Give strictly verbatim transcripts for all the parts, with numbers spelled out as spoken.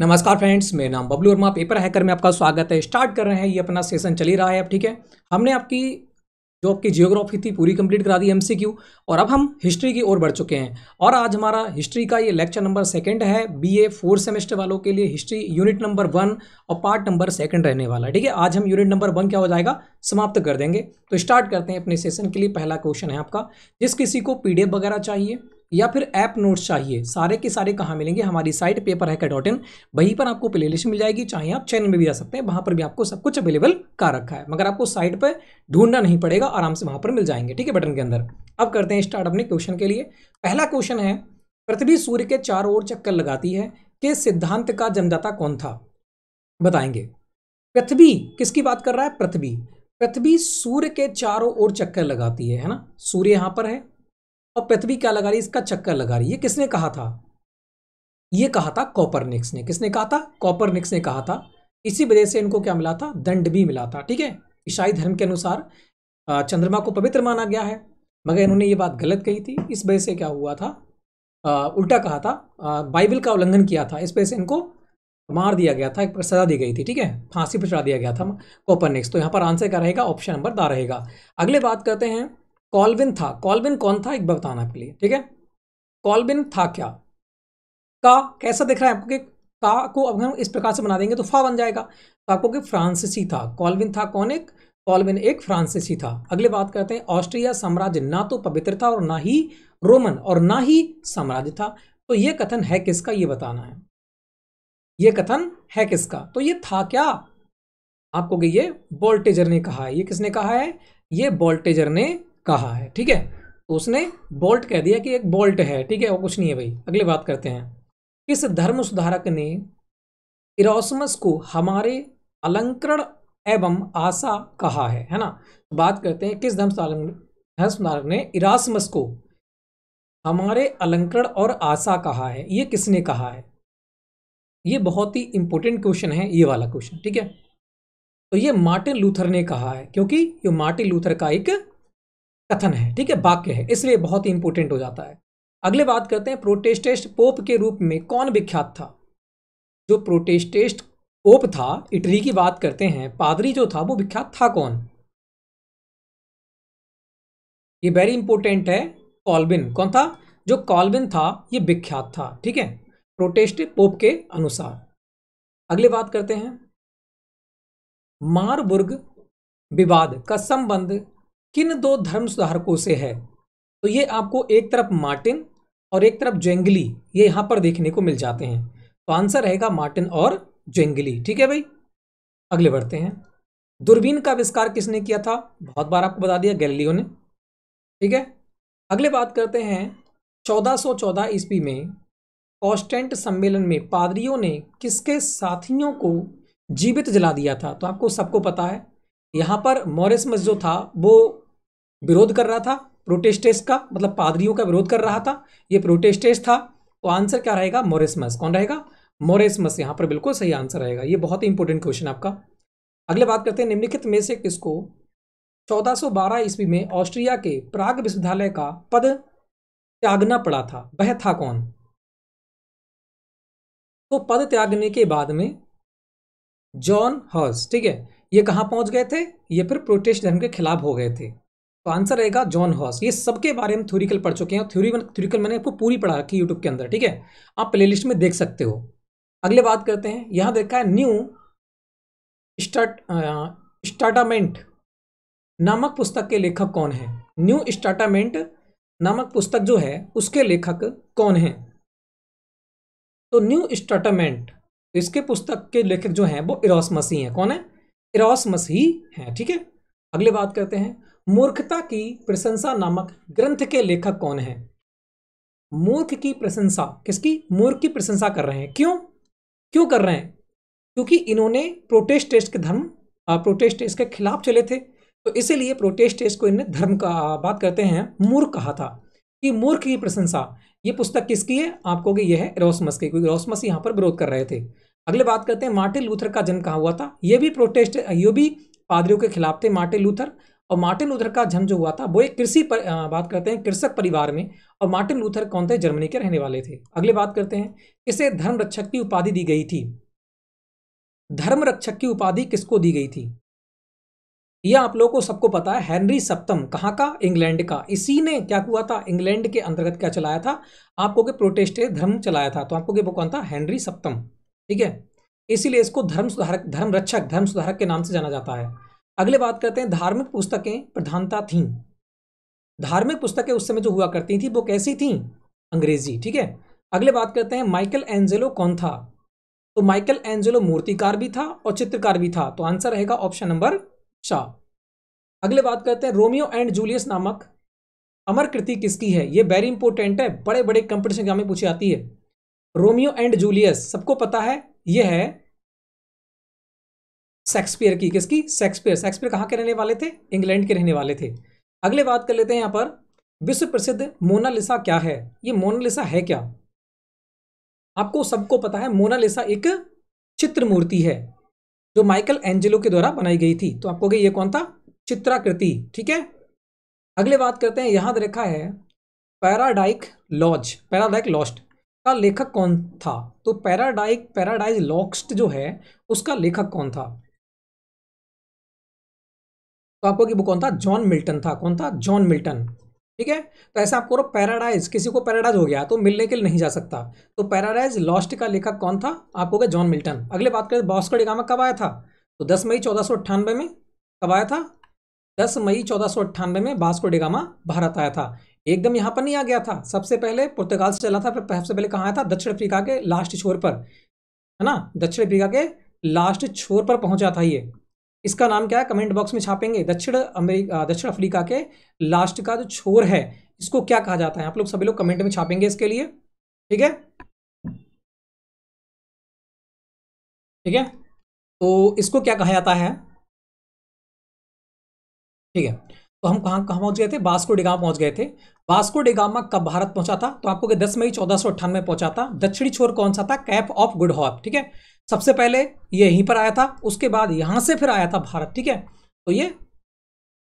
नमस्कार फ्रेंड्स, मेरा नाम बबलू वर्मा, पेपर हैकर में आपका स्वागत है। स्टार्ट कर रहे हैं, ये अपना सेशन चल ही रहा है अब। ठीक है, हमने आपकी जो आपकी जियोग्राफी थी पूरी कंप्लीट करा दी, एमसीक्यू, और अब हम हिस्ट्री की ओर बढ़ चुके हैं। और आज हमारा हिस्ट्री का ये लेक्चर नंबर सेकंड है। बीए फोर्थ सेमेस्टर वालों के लिए हिस्ट्री यूनिट नंबर वन और पार्ट नंबर सेकंड रहने वाला है। ठीक है, आज हम यूनिट नंबर वन क्या हो जाएगा, समाप्त कर देंगे। तो स्टार्ट करते हैं अपने सेशन के लिए। पहला क्वेश्चन है आपका, जिस किसी को पीडीएफ वगैरह चाहिए या फिर ऐप नोट्स चाहिए, सारे के सारे कहाँ मिलेंगे, हमारी site paper hacker dot in, वहीं पर आपको प्लेलिस्ट मिल जाएगी। चाहे आप चैनल में भी जा सकते हैं, वहाँ पर भी आपको सब कुछ अवेलेबल कर रखा है, मगर आपको साइट पर ढूंढना नहीं पड़ेगा, आराम से वहाँ पर मिल जाएंगे। ठीक है, बटन के अंदर। अब करते हैं स्टार्ट अपने क्वेश्चन के लिए। पहला क्वेश्चन है, पृथ्वी सूर्य के चारों ओर चक्कर लगाती है के सिद्धांत का जन्मदाता कौन था, बताएंगे। पृथ्वी, किसकी बात कर रहा है, पृथ्वी। पृथ्वी सूर्य के चारों ओर चक्कर लगाती है, है ना। सूर्य यहाँ पर है और पृथ्वी क्या लगा रही है, इसका चक्कर लगा रही है। ये किसने कहा था, ये कहा था कॉपरनिक्स ने। किसने कहा था, कॉपरनिक्स ने कहा था। इसी वजह से इनको क्या मिला था, दंड भी मिला था। ठीक है, ईसाई धर्म के अनुसार चंद्रमा को पवित्र माना गया है, मगर इन्होंने ये बात गलत कही थी। इस वजह से क्या हुआ था, आ, उल्टा कहा था, आ, बाइबल का उल्लंघन किया था। इस वजह से इनको मार दिया गया था, एक सजा दी गई थी। ठीक है, फांसी पर चढ़ा दिया गया था कॉपरनिक्स। तो यहाँ पर आंसर क्या रहेगा, ऑप्शन नंबर दा रहेगा। अगले बात करते हैं, कॉल्विन था। कॉल्विन कौन था, एक बार बताना आपके लिए। ठीक है, कॉल्विन था क्या, का कैसा दिख रहा है आपको, कि का को अब हम इस प्रकार से बना देंगे तो फा बन जाएगा, तो आपको कि फ्रांसीसी था। कॉल्विन था कौन, एक कॉल्विन एक फ्रांसीसी था। अगले बात करते हैं, ऑस्ट्रिया साम्राज्य ना तो पवित्र था और ना ही रोमन और ना ही साम्राज्य था। तो ये कथन है किसका, ये बताना है, ये कथन है किसका। तो ये था क्या आपको, कि ये वोल्टेजर ने कहा है। ये किसने कहा है, ये वोल्टेजर ने कहा है। ठीक है, तो उसने बोल्ट कह दिया कि एक बोल्ट है। ठीक है, वो कुछ नहीं है भाई। अगले बात करते हैं, किस धर्म सुधारक ने इरास्मस को हमारे अलंकरण एवं आशा कहा है, है ना। तो बात करते हैं, किस धर्म सुधारक ने इरास्मस को हमारे अलंकरण और आशा कहा है, ये किसने कहा है। ये बहुत ही इंपॉर्टेंट क्वेश्चन है, ये वाला क्वेश्चन। ठीक है, तो ये मार्टिन लूथर ने कहा है, क्योंकि ये मार्टिन लूथर का एक कथन है। ठीक है, वाक्य है, इसलिए बहुत ही इंपॉर्टेंट हो जाता है। अगले बात करते हैं, प्रोटेस्टेंट पोप के रूप में कौन विख्यात था। जो प्रोटेस्टेंट पोप था, इटली की बात करते हैं, पादरी जो था वो विख्यात था कौन, ये वेरी इंपॉर्टेंट है, कॉल्विन। कौन था, जो कॉल्विन था ये विख्यात था। ठीक है, प्रोटेस्टेंट पोप के अनुसार। अगले बात करते हैं, मारबुर्ग विवाद का संबंध किन दो धर्म सुधारकों से है। तो ये आपको एक तरफ मार्टिन और एक तरफ जेंगली, ये यहाँ पर देखने को मिल जाते हैं। तो आंसर रहेगा मार्टिन और जेंगली। ठीक है भाई, अगले बढ़ते हैं, दूरबीन का आविष्कार किसने किया था, बहुत बार आपको बता दिया, गैलीलियो ने। ठीक है, अगले बात करते हैं, चौदह सौ चौदह ईस्वी में कॉन्स्टेंट सम्मेलन में पादरियों ने किसके साथियों को जीवित जला दिया था। तो आपको सबको पता है, यहाँ पर मॉरिसमस जो था वो विरोध कर रहा था प्रोटेस्टेंट्स का, मतलब पादरियों का विरोध कर रहा था, ये प्रोटेस्टेंट्स था। तो आंसर क्या रहेगा, मॉरिसमस। कौन रहेगा, मॉरिसमस, यहाँ पर बिल्कुल सही आंसर रहेगा। ये बहुत ही इंपॉर्टेंट क्वेश्चन आपका। अगले बात करते हैं, निम्नलिखित में से किसको चौदह सौ बारह ईस्वी में ऑस्ट्रिया के प्राग विश्वविद्यालय का पद त्यागना पड़ा था, वह था कौन। तो पद त्यागने के बाद में जॉन हस, ठीक है, ये कहाँ पहुँच गए थे, ये फिर प्रोटेस्ट धर्म के खिलाफ हो गए थे। तो आंसर रहेगा जॉन हॉस। ये सबके बारे में थ्योरिकल पढ़ चुके हैं, थ्योरी थ्योरिकल मैंने आपको पूरी पढ़ा रखी यूट्यूब के अंदर। ठीक है, आप प्लेलिस्ट में देख सकते हो। अगले बात करते हैं, यहाँ देखा है न्यू स्टार्ट स्टार्टामेंट नामक पुस्तक के लेखक कौन है। न्यू स्टार्टामेंट नामक पुस्तक जो है उसके लेखक कौन है। तो न्यू स्टार्टामेंट, इसके पुस्तक के लेखक जो हैं वो इरास्मस ही हैं। कौन है, इरास्मस ही हैं। ठीक है, अगले बात करते हैं, मूर्खता की प्रशंसा नामक ग्रंथ के लेखक कौन है। मूर्ख की प्रशंसा, किसकी, मूर्ख की प्रशंसा कर रहे हैं। क्यों क्यों कर रहे हैं, क्योंकि इन्होंने प्रोटेस्टेंट के धर्म प्रोटेस्टेंट के खिलाफ चले थे, तो इसीलिए प्रोटेस्टेंट को इन्हें धर्म का बात करते हैं मूर्ख कहा था, कि मूर्ख की प्रशंसा। ये पुस्तक किसकी है, आपको कि यह है इरास्मस की, क्योंकि इरास्मस यहाँ पर विरोध कर रहे थे। अगले बात करते हैं, मार्टिन लूथर का जन्म कहाँ हुआ था। ये भी प्रोटेस्ट, ये भी पादरियों के खिलाफ थे मार्टिन लूथर, और मार्टिन लूथर का जन्म जो हुआ था वो एक कृषि पर बात करते हैं कृषक परिवार में, और मार्टिन लूथर कौन थे, जर्मनी के रहने वाले थे। अगले बात करते हैं किसे धर्म रक्षक की उपाधि दी गई थी, धर्म रक्षक की उपाधि किसको दी गई थी, यह आप लोगों को सबको पता है, हेनरी सप्तम, कहाँ का, इंग्लैंड का। इसी ने क्या हुआ था, इंग्लैंड के अंतर्गत क्या चलाया था आपको के प्रोटेस्टेंट धर्म चलाया था, तो आपको के वो कौन था, हेनरी सप्तम, ठीक है, इसीलिए इसको धर्म सुधारक, धर्म रक्षक, धर्म सुधारक के नाम से जाना जाता है। अगले बात करते हैं धार्मिक पुस्तकें प्रधानता थीं, धार्मिक पुस्तकें उस समय जो हुआ करती थी वो कैसी थीं, अंग्रेजी, ठीक है। अगले बात करते हैं माइकल एंजेलो कौन था, तो माइकल एंजेलो मूर्तिकार भी था और चित्रकार भी था, तो आंसर रहेगा ऑप्शन नंबर चार। अगले बात करते हैं रोमियो एंड जूलियस नामक अमर कृति किसकी है, ये वेरी इंपॉर्टेंट है, बड़े बड़े कंपटीशन एग्जाम में पूछी जाती है। रोमियो एंड जूलियस सबको पता है, ये है शेक्सपियर की, किसकी, शेक्सपियर। शेक्सपियर कहाँ के रहने वाले थे, इंग्लैंड के रहने वाले थे। अगले बात कर लेते हैं यहाँ पर विश्व प्रसिद्ध मोनालिसा क्या है, ये मोनालिसा है क्या, आपको सबको पता है मोनालिसा एक चित्र मूर्ति है जो माइकल एंजेलो के द्वारा बनाई गई थी, तो आपको ये कौन था, चित्राकृति, ठीक है। अगले बात करते हैं, याद रखा है पैराडाइक लॉज, पैराडाइक लॉस्ट का लेखक कौन था, तो पैराडाइक पैराडाइज लॉस्ट जो है उसका लेखक कौन था, तो आपको कि वो कौन था, जॉन मिल्टन था, कौन था, जॉन मिल्टन, ठीक है। तो ऐसा आपको पैराडाइज, किसी को पैराडाइज हो गया तो मिलने के लिए नहीं जा सकता, तो पैराडाइज लॉस्ट का लेखक कौन था, आपको क्या, जॉन मिल्टन। अगले बात करें वास्को डी गामा कब आया था, तो दस मई चौदह सौ अट्ठानबे में, कब आया था, दस मई चौदह सौ अट्ठानबे में वास्को डी गामा भारत आया था, एकदम यहाँ पर नहीं आ गया था, सबसे पहले पुर्तगाल से चला था, फिर सबसे पहले कहाँ आया था, दक्षिण अफ्रीका के लास्ट छोर पर, है ना, दक्षिण अफ्रीका के लास्ट छोर पर पहुंचा था ये, इसका नाम क्या है, कमेंट बॉक्स में छापेंगे, दक्षिण अमेरिका, दक्षिण अफ्रीका के लास्ट का जो छोर है इसको क्या कहा जाता है, आप लोग सभी लोग कमेंट में छापेंगे इसके लिए, ठीक है, ठीक है, तो इसको क्या कहा जाता है, ठीक है। तो हम कहाँ कहाँ पहुँच गए थे, वास्को डी गामा पहुँच गए थे। वास्को डी गामा कब भारत पहुँचा था, तो आपको दस मई चौदह सौ अट्ठानवे पहुँचा था। दक्षिणी छोर कौन सा था, कैप ऑफ गुड होप, ठीक है, सबसे पहले ये यहीं पर आया था, उसके बाद यहाँ से फिर आया था भारत, ठीक है, तो ये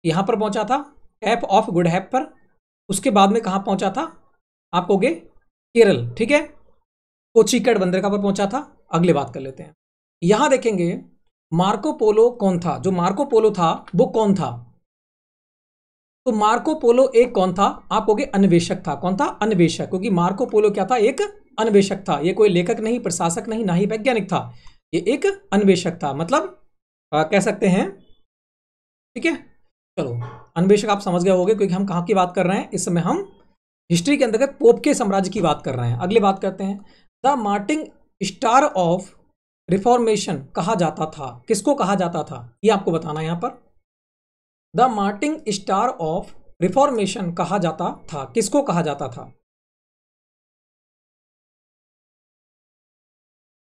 यहाँ पर पहुँचा था कैप ऑफ गुड होप पर, उसके बाद में कहाँ पहुँचा था, आपको गे केरल, ठीक है, कोचीकड बंदरगाह पर पहुँचा था। अगले बात कर लेते हैं, यहाँ देखेंगे मार्को पोलो कौन था, जो मार्को पोलो था वो कौन था, तो मार्को पोलो एक कौन था, आप कहोगे अन्वेषक था, कौन था, अन्वेषक, क्योंकि मार्को पोलो क्या था, एक अन्वेषक था, ये कोई लेखक नहीं, प्रशासक नहीं, ना ही वैज्ञानिक था, ये एक अन्वेषक था, मतलब आ, कह सकते हैं, ठीक है, चलो अन्वेषक आप समझ गए होंगे, क्योंकि हम कहाँ की बात कर रहे हैं, इस समय हम हिस्ट्री के अंतर्गत पोप के साम्राज्य की बात कर रहे हैं। अगले बात करते हैं the morning star of reformation कहा जाता था, किसको कहा जाता था, ये आपको बताना है यहाँ पर, the morning star of reformation कहा जाता था, किसको कहा जाता था,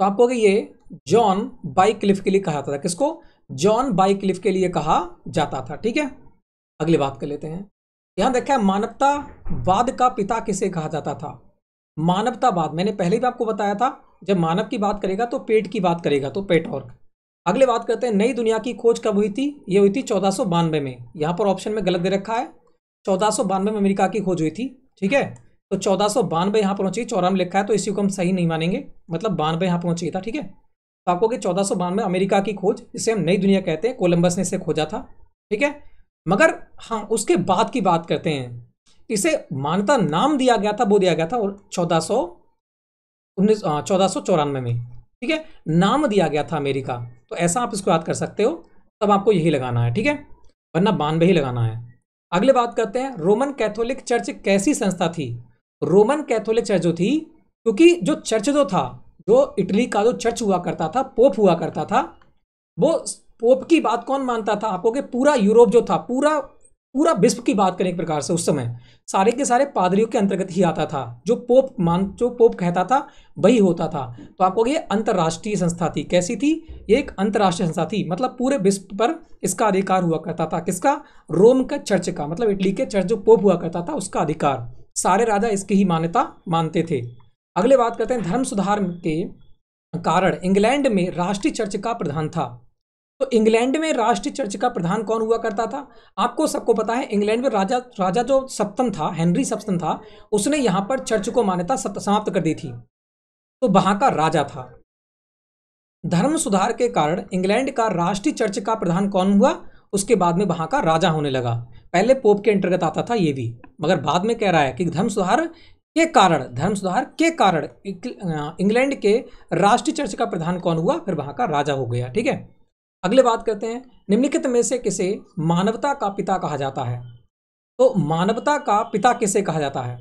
तो आपको ये जॉन वाइक्लिफ के लिए कहा जाता था, किसको, जॉन वाइक्लिफ के लिए कहा जाता था, ठीक है। अगली बात कर लेते हैं, यहां देखा है मानवतावाद का पिता किसे कहा जाता था, मानवतावाद, मैंने पहले भी आपको बताया था, जब मानव की बात करेगा तो पेट की बात करेगा, तो पेट्रार्क। अगले बात करते हैं नई दुनिया की खोज कब हुई थी, ये हुई थी चौदह सौ बानवे में, यहाँ पर ऑप्शन में गलत दे रखा है, चौदह सौ बानवे में अमेरिका की खोज हुई थी, ठीक है, तो चौदह सौ बानवे यहाँ पर पहुंची, चौरानवे लिखा है तो इसी को हम सही नहीं मानेंगे, मतलब बानवे यहाँ पहुंची था, ठीक है, तो आपको कि चौदह सौ बानवे अमेरिका की खोज, जिसे हम नई दुनिया कहते हैं, कोलम्बस ने इसे खोजा था, ठीक है। मगर हाँ, उसके बाद की बात करते हैं, इसे मान्यता नाम दिया गया था, वो दिया गया था और चौदह सौ उन्नीस चौदह सौ चौरानवे में, ठीक है, नाम दिया गया था अमेरिका, तो ऐसा आप इसको याद कर सकते हो, तब आपको यही लगाना है, ठीक है, वरना बानवे ही लगाना है। अगले बात करते हैं रोमन कैथोलिक चर्च कैसी संस्था थी, रोमन कैथोलिक चर्च जो थी, क्योंकि जो चर्च जो था, जो इटली का जो चर्च हुआ करता था, पोप हुआ करता था, वो पोप की बात कौन मानता था, आपको कि पूरा यूरोप जो था, पूरा पूरा विश्व की बात करें एक प्रकार से, उस समय सारे के सारे पादरियों के अंतर्गत ही आता था, जो पोप मान जो पोप कहता था वही होता था, तो आपको ये अंतर्राष्ट्रीय संस्था थी, कैसी थी, ये एक अंतर्राष्ट्रीय संस्था थी, मतलब पूरे विश्व पर इसका अधिकार हुआ करता था, किसका, रोम का चर्च का, मतलब इटली के चर्च जो पोप हुआ करता था उसका अधिकार, सारे राजा इसकी ही मान्यता मानते थे। अगले बात करते हैं धर्म सुधार के कारण इंग्लैंड में राष्ट्रीय चर्च का प्रधान था, तो इंग्लैंड में राष्ट्रीय चर्च का प्रधान कौन हुआ करता था? आपको सबको पता है, इंग्लैंड में राजा राजा जो सप्तम था, हेनरी सप्तम था, उसने यहाँ पर चर्च को मान्यता समाप्त कर दी थी, तो वहाँ का राजा था। धर्म सुधार के कारण इंग्लैंड का राष्ट्रीय चर्च का प्रधान कौन हुआ? उसके बाद में वहाँ का राजा होने लगा। पहले पोप के अंतर्गत आता था ये भी, मगर बाद में कह रहा है कि धर्म सुधार के कारण धर्म सुधार के कारण इंग्लैंड के राष्ट्रीय चर्च का प्रधान कौन हुआ? फिर वहाँ का राजा हो गया। ठीक है, अगले बात करते हैं, निम्नलिखित में से किसे मानवता का पिता कहा जाता है? तो मानवता का पिता किसे कहा जाता है?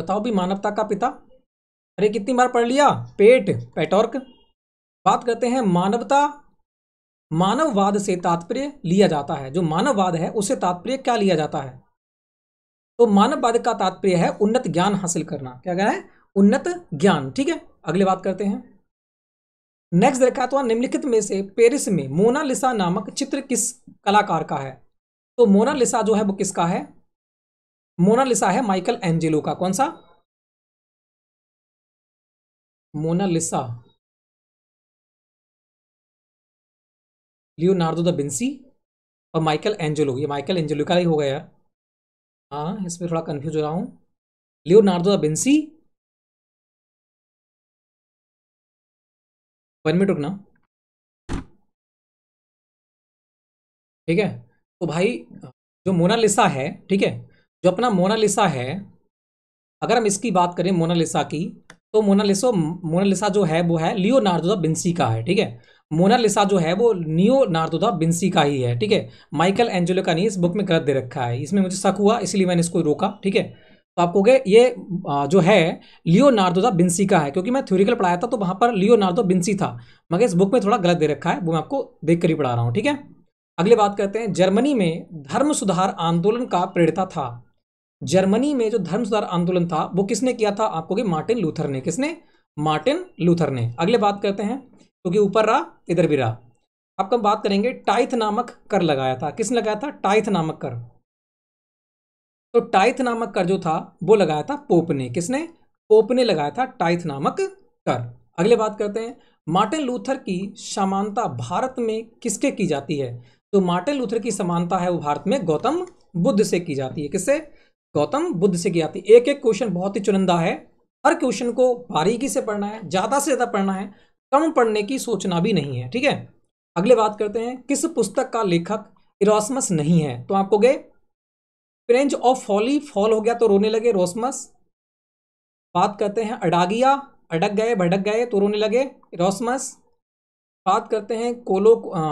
बताओ भी, मानवता का पिता। अरे कितनी बार पढ़ लिया, पेट पेटॉर्क। बात करते हैं मानवता, मानववाद से तात्पर्य लिया जाता है, जो मानववाद है उससे तात्पर्य क्या लिया जाता है? तो मानववाद का तात्पर्य है उन्नत ज्ञान हासिल करना। क्या कहना है? उन्नत ज्ञान। ठीक है, अगले बात करते हैं, नेक्स्ट देखा तो निम्नलिखित में से पेरिस में मोनालिसा नामक चित्र किस कलाकार का है? तो मोनालिसा जो है वो किसका है? मोनालिसा है माइकल एंजेलो का। कौन सा? मोनालिसा लियोनार्डो दा विंसी और माइकल एंजेलो, ये माइकल एंजेलो का ही हो गया। हाँ, इसमें थोड़ा कंफ्यूज हो रहा हूँ। Leonardo da Vinci, one minute रुकना, ठीक है। तो भाई जो मोनालिसा है, ठीक है, जो अपना मोनालिसा है, अगर हम इसकी बात करें मोनालिसा की, तो मोनालिसा मोनालिसा जो है वो है लियोनार्डो दा विंसी का है। ठीक है, मोनालिसा जो है वो लियोनार्डो दा विंसी का ही है। ठीक है, माइकल एंजेलो का नहीं, इस बुक में गलत दे रखा है, इसमें मुझे शक हुआ इसलिए मैंने इसको रोका। ठीक है, तो आप कहोगे ये जो है लियोनार्डो दा विंसी का है, क्योंकि मैं थ्योरिकल पढ़ाया था तो वहाँ पर लियोनार्डो विंसी था, मगर इस बुक में थोड़ा गलत दे रखा है, वो मैं आपको देख कर ही पढ़ा रहा हूँ। ठीक है, अगले बात करते हैं, जर्मनी में धर्म सुधार आंदोलन का प्रेरिता था। जर्मनी में जो धर्म सुधार आंदोलन था वो किसने किया था? आप कहोगे मार्टिन लूथर ने। किसने? मार्टिन लूथर ने। अगले बात करते हैं, क्योंकि ऊपर रहा इधर भी रहा, आपको हम बात करेंगे टाइथ नामक कर लगाया था। किसने लगाया था? टाइथ नामक कर। तो टाइथ नामक कर जो था वो लगाया था पोप ने। किसने? पोप ने लगाया था टाइथ नामक कर। अगले बात करते हैं, मार्टिन लूथर की समानता भारत में किसके की जाती है? तो मार्टिन लूथर की समानता है वो भारत में गौतम बुद्ध से की जाती है। किससे? गौतम बुद्ध से की जाती है। एक एक क्वेश्चन बहुत ही चुनिंदा है, हर क्वेश्चन को बारीकी से पढ़ना है, ज़्यादा से ज़्यादा पढ़ना है, कम पढ़ने की सोचना भी नहीं है। ठीक है, अगले बात करते हैं, किस पुस्तक का लेखक इरास्मस नहीं है? तो आपको गए प्रिंज ऑफ फॉली, फॉल हो गया तो रोने लगे, रोसमस। बात करते हैं अडागिया, अडक गए भटक गए तो रोने लगे, रोसमस। बात करते हैं कोलो आ,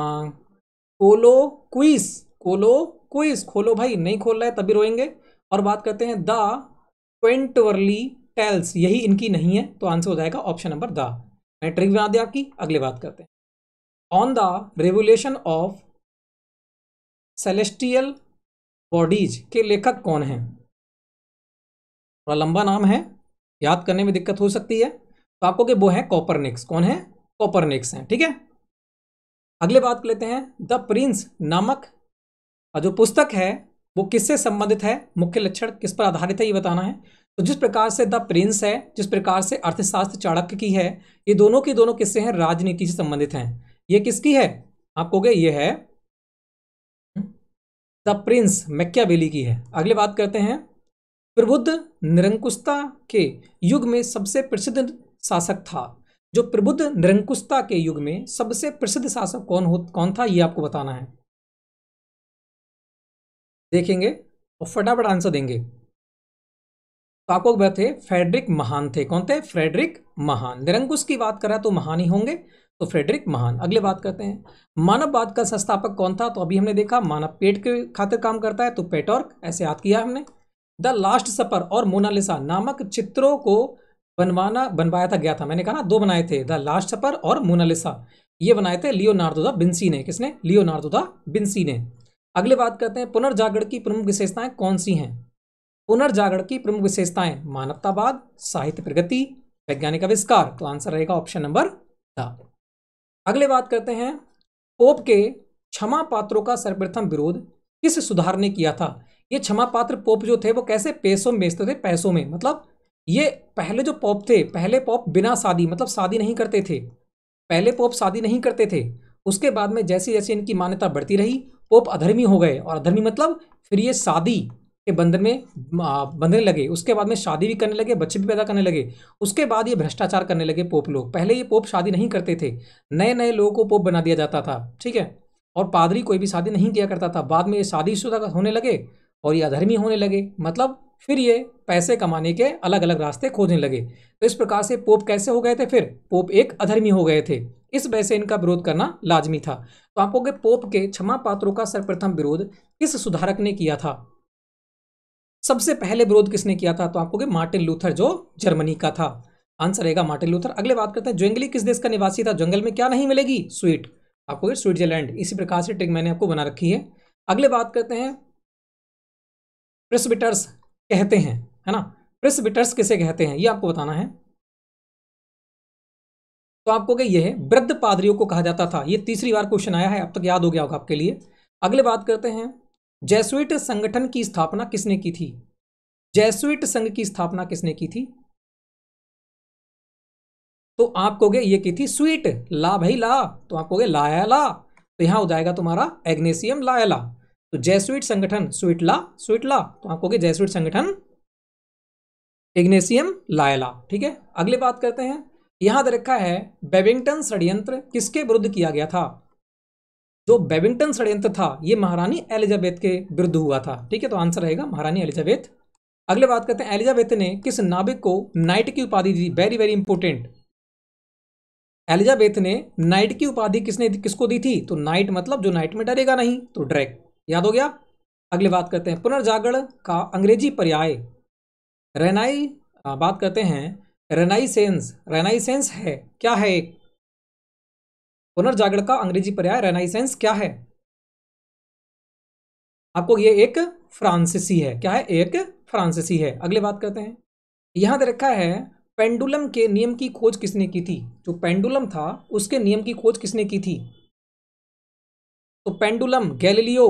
कोलो क्विस, कोलो क्विस, खोलो भाई, नहीं खोल रहा है तभी रोएंगे। और बात करते हैं द क्वेंटवर्ली टेल्स, यही इनकी नहीं है, तो आंसर हो जाएगा ऑप्शन नंबर द। मैंने ट्रिक बना दिया आपकी। अगले बात करते हैं, on the revolution of celestial bodies के लेखक कौन है? थोड़ा लंबा नाम है, याद करने में दिक्कत हो सकती है, तो आपको कि वो है कॉपरनिक्स। कौन है? कॉपरनिक्स हैं। ठीक है, अगले बात लेते हैं, द प्रिंस नामक जो पुस्तक है वो किससे संबंधित है? मुख्य लक्षण किस पर आधारित है ये बताना है। तो जिस प्रकार से द प्रिंस है, जिस प्रकार से अर्थशास्त्र चाणक्य की है, ये दोनों की दोनों किससे हैं? राजनीति से संबंधित हैं। ये किसकी है? आप कहोगे ये है द प्रिंस मैकियावेली की है। अगले बात करते हैं, प्रबुद्ध निरंकुशता के युग में सबसे प्रसिद्ध शासक था। जो प्रबुद्ध निरंकुशता के युग में सबसे प्रसिद्ध शासक कौन हो कौन था ये आपको बताना है। देखेंगे और फटाफट आंसर देंगे। तो आपको बताते फ्रेडरिक महान थे। कौन थे? फ्रेडरिक महान। निरंकुश की बात करें तो महान ही होंगे, तो फ्रेडरिक महान। अगले बात करते हैं, मानववाद का संस्थापक कौन था? तो अभी हमने देखा मानव पेट के खातिर काम करता है, तो पेट्रार्क, ऐसे याद किया हमने। द लास्ट सपर और मोनालिसा नामक चित्रों को बनवाना बनवाया था गया था, मैंने कहा ना दो बनाए थे, द लास्ट सपर और मोनालिसा, ये बनाए थे लियोनार्डो दा विंसी ने। किसने? लियोनार्डो दा विंसी ने। अगले बात करते हैं, पुनर्जागरण की प्रमुख विशेषताएं कौन सी हैं? पुनर्जागरण की प्रमुख विशेषताएं मानवतावाद, साहित्य प्रगति, वैज्ञानिक आविष्कार, तो आंसर रहेगा ऑप्शन नंबर द। अगले बात करते हैं, पोप के क्षमा पात्रों का सर्वप्रथम विरोध किस सुधार ने किया था? ये क्षमा पात्र पोप जो थे वो कैसे पैसों में बेचते थे, पैसों में, मतलब ये पहले जो पोप थे, पहले पोप बिना शादी मतलब शादी नहीं करते थे, पहले पोप शादी नहीं करते थे, उसके बाद में जैसी जैसी इनकी मान्यता बढ़ती रही पोप अधर्मी हो गए, और अधर्मी मतलब फिर ये शादी के बंधन में बंधने लगे, उसके बाद में शादी भी करने लगे, बच्चे भी पैदा करने लगे, उसके बाद ये भ्रष्टाचार करने लगे पोप लोग। पहले ये पोप शादी नहीं करते थे, नए नए लोगों को पोप बना दिया जाता था, ठीक है, और पादरी कोई भी शादी नहीं किया करता था। बाद में ये शादीशुदा होने लगे और ये अधर्मी होने लगे, मतलब फिर ये पैसे कमाने के अलग अलग रास्ते खोजने लगे। तो इस प्रकार से पोप कैसे हो गए थे, फिर पोप एक अधर्मी हो गए थे, इस वजह से इनका विरोध करना लाजमी था। तो आप लोग पोप के क्षमा पात्रों का सर्वप्रथम विरोध किस सुधारक ने किया था, सबसे पहले विरोध किसने किया था, तो आप लोग मार्टिन लूथर जो जर्मनी का था, आंसर रहेगा मार्टिन लूथर। अगले बात करते हैं ज्विंगली किस देश का निवासी था, जंगल में क्या नहीं मिलेगी, स्वीट, आपको स्विट्जरलैंड, इसी प्रकार से ट्रिक मैंने आपको बना रखी है। अगले बात करते हैं प्रेस्बिटर्स कहते हैं, है ना, प्रेस्बिटर्स किसे कहते हैं ये आपको बताना है। तो आपको क्या, यह वृद्ध पादरियों को कहा जाता था, ये तीसरी बार क्वेश्चन आया है, अब तक याद हो गया होगा आपके लिए। अगले बात करते हैं जैसुइट संगठन की स्थापना किसने की थी, जैसुइट संघ की स्थापना किसने की थी, तो आपको क्या, ये की थी स्वीट, ला भाई ला, तो आपको क्या लायला, तो यहां हो जाएगा तुम्हारा एग्नेशियम लायला। तो जैसुइट संगठन स्वीटला स्वीटला, तो आपको क्या जैसुइट संगठन इग्नेशियम लायला, ठीक है। अगले बात करते हैं, यहां दे रखा है बेबिंगटन षड्यंत्र किसके विरुद्ध किया गया था, जो बेबिंगटन षड्यंत्र था ये महारानी एलिजाबेथ के विरुद्ध हुआ था, ठीक है, तो आंसर रहेगा महारानी एलिजाबेथ। अगले बात करते हैं एलिजाबेथ ने किस नाविक को नाइट की उपाधि दी, वेरी वेरी इंपोर्टेंट, एलिजाबेथ ने नाइट की उपाधि किसने किसको दी थी, तो नाइट मतलब जो नाइट में डरेगा नहीं, तो ड्रैक, याद हो गया। अगले बात करते हैं पुनर्जागरण का अंग्रेजी पर्याय रेनाई, बात करते हैं रेनाइसेंस, रेनाइसेंस है क्या है, एक पुनर्जागरण का अंग्रेजी पर्याय रेनाइसेंस क्या है, आपको ये एक फ्रांसीसी है, क्या है, एक फ्रांसीसी है। अगले बात करते हैं यहां दे रखा है पेंडुलम के नियम की खोज किसने की थी, जो पेंडुलम था उसके नियम की खोज किसने की थी, तो पेंडुलम गैलीलियो,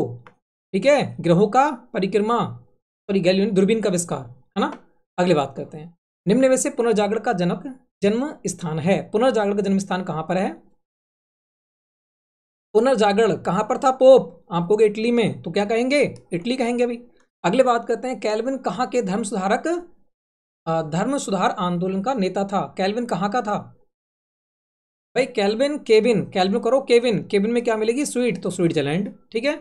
ठीक है, ग्रहों का परिक्रमा, सॉरी गैलीलियो दूरबीन का आविष्कार, है ना। अगले बात करते हैं निम्न में से पुनर्जागरण का जनक जन्म स्थान है, पुनर्जागरण का जन्म स्थान कहां पर है, पुनर्जागरण कहां पर था पोप, आपको इटली में, तो क्या कहेंगे, इटली कहेंगे भाई। अगले बात करते हैं कैल्विन कहां के धर्म सुधारक धर्म सुधार आंदोलन का नेता था, कैल्विन कहां का था भाई, कैल्विन केविन, कैल्विन करो केविन, केविन में क्या मिलेगी, स्वीट, तो स्विट्जरलैंड, ठीक है।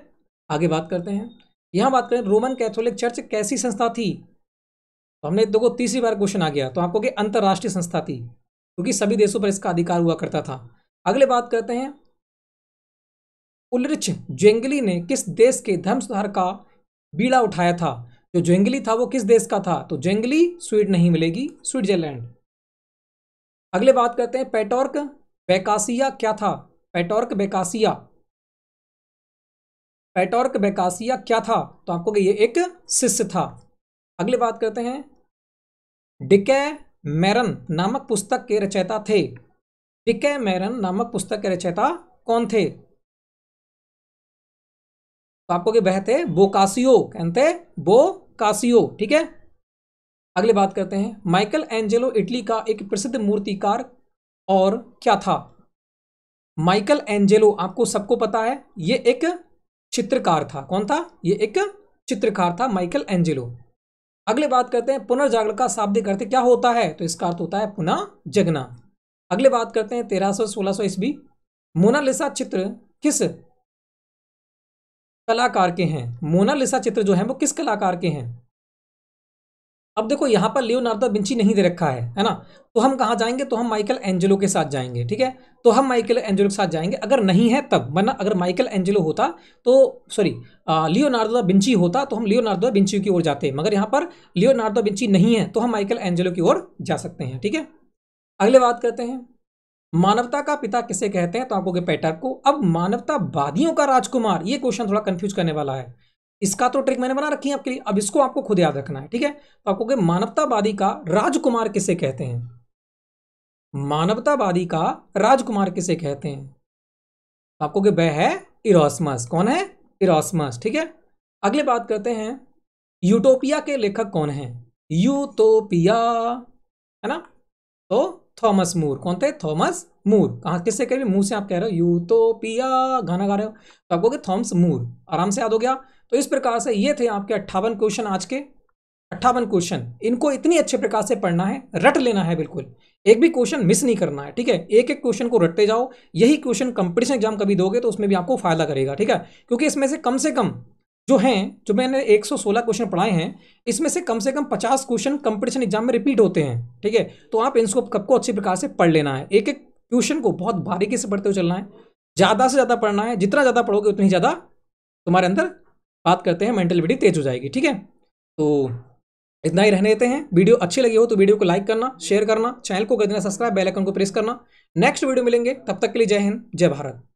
आगे बात करते हैं यहाँ बात करें रोमन कैथोलिक चर्च कैसी संस्था थी, तो हमने देखो तीसरी बार क्वेश्चन आ गया, तो आपको क्या अंतर्राष्ट्रीय संस्था थी, क्योंकि सभी देशों पर इसका अधिकार हुआ करता था। अगले बात करते हैं उल्रिच ज्विंगली ने किस देश के धर्म सुधार का बीड़ा उठाया था, जो ज्विंगली था वो किस देश का था, तो ज्विंगली स्वीट नहीं मिलेगी, स्विट्जरलैंड। अगले बात करते हैं पेट्रार्क बेकासिया क्या था, पेट्रार्क बेकासिया, पेट्रार्क बेकासिया क्या था, तो आपको ये एक शिष्य था। अगले बात करते हैं डिकैमेरन नामक पुस्तक के रचयिता थे, डिकैमेरन नामक पुस्तक के रचयिता कौन थे, तो आपको वह थे बोकासियो, कहते बोकासियो, ठीक है। अगले बात करते हैं माइकल एंजेलो इटली का एक प्रसिद्ध मूर्तिकार और क्या था, माइकल एंजेलो आपको सबको पता है ये एक चित्रकार था, कौन था, ये एक चित्रकार था माइकल एंजेलो। अगले बात करते हैं पुनर्जागरण का शाब्दिक अर्थ क्या होता है, तो इसका अर्थ होता है पुनः जगना। अगले बात करते हैं तेरह सौ सोलह सौ ईस्वी मोनालिसा चित्र किस कलाकार के हैं, मोनालिसा चित्र जो है वो किस कलाकार के हैं। अब देखो यहाँ पर लियोनार्डो दा विंची नहीं दे रखा है, है ना, तो हम कहाँ जाएंगे, तो हम माइकल एंजेलो के साथ जाएंगे, ठीक है, तो हम माइकल एंजेलो के साथ जाएंगे, अगर नहीं है तब, वरना अगर माइकल एंजेलो होता तो सॉरी लियोनार्डो दा विंची होता तो हम लियोनार्डो दा विंची की ओर जाते, मगर यहाँ पर लियोनार्डो दा विंची नहीं है तो हम माइकल एंजेलो की ओर जा सकते हैं, ठीक है। अगले बात करते हैं मानवता का पिता किसे कहते हैं, तो आपको पेट्रार्क को। अब मानवतावादियों का राजकुमार, ये क्वेश्चन थोड़ा कन्फ्यूज करने वाला है, इसका तो ट्रिक मैंने बना रखी है आपके लिए, अब इसको आपको खुद याद रखना है, ठीक है। तो आपको कि मानवतावादी का राजकुमार किसे कहते हैं, मानवतावादी का राजकुमार किसे कहते हैं, तो आपको कि वह है इरास्मस, कौन है, इरास्मस, ठीक है। अगले बात करते हैं यूटोपिया के लेखक कौन है, यूटोपिया, है ना, तो थॉमस मूर। कौन थे? Thomas More. कहाँ किससे कह रहे? मुंह से आप कह रहे हो यूटोपिया गाना गा रहे हो, तो आपको थॉमस मूर। आराम से याद हो गया। तो इस प्रकार से ये थे आपके अट्ठावन क्वेश्चन आज के। अट्ठावन क्वेश्चन इनको इतनी अच्छे प्रकार से पढ़ना है, रट लेना है, बिल्कुल एक भी क्वेश्चन मिस नहीं करना है। ठीक है, एक एक क्वेश्चन को रटते जाओ। यही क्वेश्चन कंपटीशन एग्जाम कभी दोगे तो उसमें भी आपको फायदा करेगा। ठीक है, क्योंकि इसमें से कम से कम जो हैं, जो मैंने एक सौ सोलह क्वेश्चन पढ़ाए हैं, इसमें से कम से कम पचास क्वेश्चन कंपटीशन एग्जाम में रिपीट होते हैं। ठीक है, तो आप इनको सबको अच्छी प्रकार से पढ़ लेना है। एक एक क्वेश्चन को बहुत बारीकी से पढ़ते हुए चलना है, ज़्यादा से ज़्यादा पढ़ना है। जितना ज़्यादा पढ़ोगे उतनी ज़्यादा तुम्हारे अंदर बात करते हैं मेंटेलिटी तेज हो जाएगी। ठीक है, तो इतना ही रहने देते हैं। वीडियो अच्छी लगी हो तो वीडियो को लाइक करना, शेयर करना, चैनल को कर देना सब्सक्राइब, बेल आइकन को प्रेस करना। नेक्स्ट वीडियो मिलेंगे, तब तक के लिए जय हिंद, जय भारत।